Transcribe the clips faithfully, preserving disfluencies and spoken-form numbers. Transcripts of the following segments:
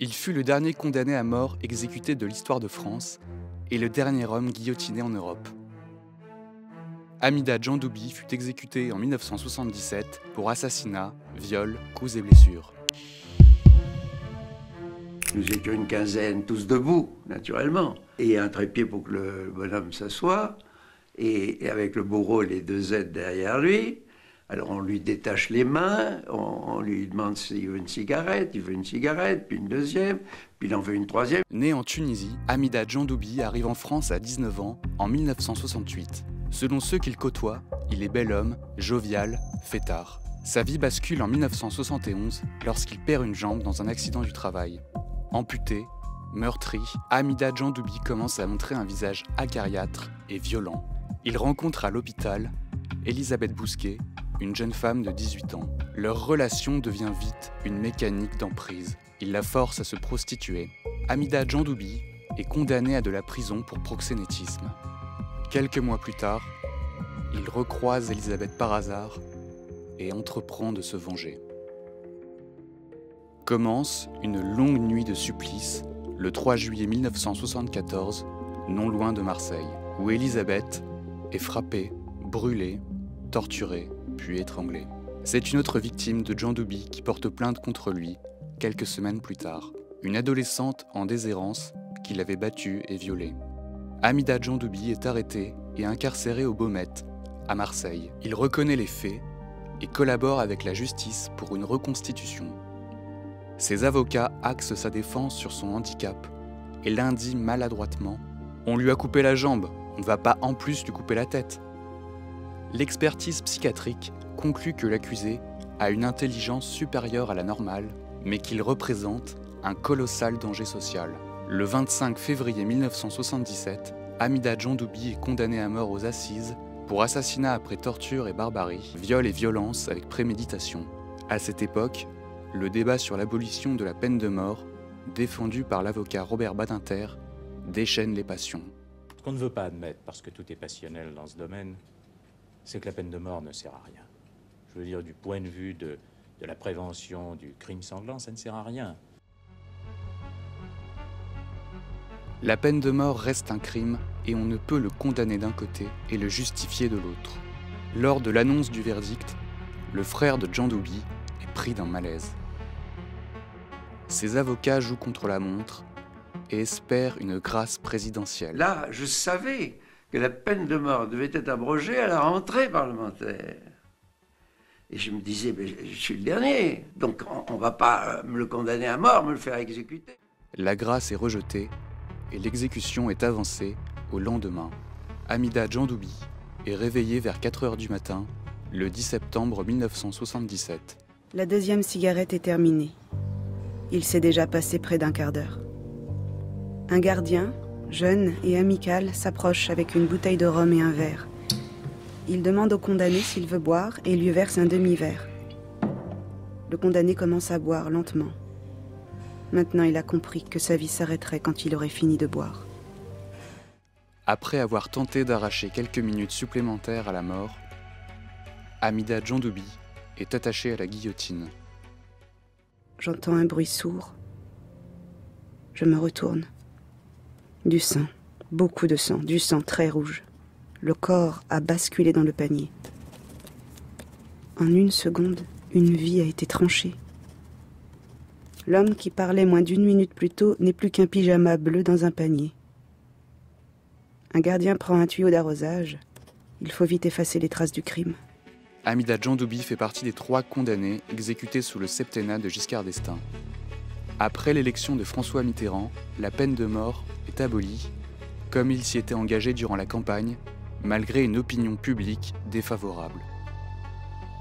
Il fut le dernier condamné à mort exécuté de l'histoire de France et le dernier homme guillotiné en Europe. Hamida Djandoubi fut exécutée en mille neuf cent soixante-dix-sept pour assassinat, viol, coups et blessures. Nous étions une quinzaine, tous debout, naturellement, et un trépied pour que le bonhomme s'assoie, et, et avec le bourreau et les deux aides derrière lui. Alors on lui détache les mains, on, on lui demande s'il veut une cigarette, il veut une cigarette, puis une deuxième, puis il en veut une troisième. Née en Tunisie, Hamida Djandoubi arrive en France à dix-neuf ans, en mille neuf cent soixante-huit. Selon ceux qu'il côtoie, il est bel homme, jovial, fêtard. Sa vie bascule en mille neuf cent soixante et onze lorsqu'il perd une jambe dans un accident du travail. Amputé, meurtri, Hamida Djandoubi commence à montrer un visage acariâtre et violent. Il rencontre à l'hôpital Elisabeth Bousquet, une jeune femme de dix-huit ans. Leur relation devient vite une mécanique d'emprise. Il la force à se prostituer. Hamida Djandoubi est condamnée à de la prison pour proxénétisme. Quelques mois plus tard, il recroise Elisabeth par hasard et entreprend de se venger. Commence une longue nuit de supplice le trois juillet mille neuf cent soixante-quatorze, non loin de Marseille, où Elisabeth est frappée, brûlée, torturée, puis étranglée. C'est une autre victime de Djandoubi qui porte plainte contre lui quelques semaines plus tard, une adolescente en déshérence qui l'avait battue et violée. Hamida Djandoubi est arrêté et incarcéré au Baumette, à Marseille. Il reconnaît les faits et collabore avec la justice pour une reconstitution. Ses avocats axent sa défense sur son handicap et lundi, maladroitement, « On lui a coupé la jambe, on ne va pas en plus lui couper la tête ». L'expertise psychiatrique conclut que l'accusé a une intelligence supérieure à la normale, mais qu'il représente un colossal danger social. Le vingt-cinq février mille neuf cent soixante-dix-sept, Hamida Djandoubi est condamnée à mort aux assises pour assassinat après torture et barbarie, viol et violence avec préméditation. À cette époque, le débat sur l'abolition de la peine de mort, défendu par l'avocat Robert Badinter, déchaîne les passions. Ce qu'on ne veut pas admettre, parce que tout est passionnel dans ce domaine, c'est que la peine de mort ne sert à rien. Je veux dire, du point de vue de, de la prévention du crime sanglant, ça ne sert à rien. La peine de mort reste un crime et on ne peut le condamner d'un côté et le justifier de l'autre. Lors de l'annonce du verdict, le frère de Djandoubi est pris d'un malaise. Ses avocats jouent contre la montre et espèrent une grâce présidentielle. Là, je savais que la peine de mort devait être abrogée à la rentrée parlementaire. Et je me disais, mais je suis le dernier, donc on ne va pas me le condamner à mort, me le faire exécuter. La grâce est rejetée et l'exécution est avancée au lendemain. Hamida Djandoubi est réveillée vers quatre heures du matin, le dix septembre mille neuf cent soixante-dix-sept. La deuxième cigarette est terminée. Il s'est déjà passé près d'un quart d'heure. Un gardien, jeune et amical, s'approche avec une bouteille de rhum et un verre. Il demande au condamné s'il veut boire et lui verse un demi-verre. Le condamné commence à boire lentement. Maintenant, il a compris que sa vie s'arrêterait quand il aurait fini de boire. Après avoir tenté d'arracher quelques minutes supplémentaires à la mort, Hamida Djandoubi est attachée à la guillotine. J'entends un bruit sourd. Je me retourne. Du sang, beaucoup de sang, du sang très rouge. Le corps a basculé dans le panier. En une seconde, une vie a été tranchée. L'homme qui parlait moins d'une minute plus tôt n'est plus qu'un pyjama bleu dans un panier. Un gardien prend un tuyau d'arrosage. Il faut vite effacer les traces du crime. Hamida Djandoubi fait partie des trois condamnés exécutés sous le septennat de Giscard d'Estaing. Après l'élection de François Mitterrand, la peine de mort est abolie, comme il s'y était engagé durant la campagne, malgré une opinion publique défavorable.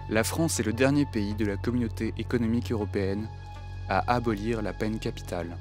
La France est le dernier pays de la communauté économique européenne à abolir la peine capitale.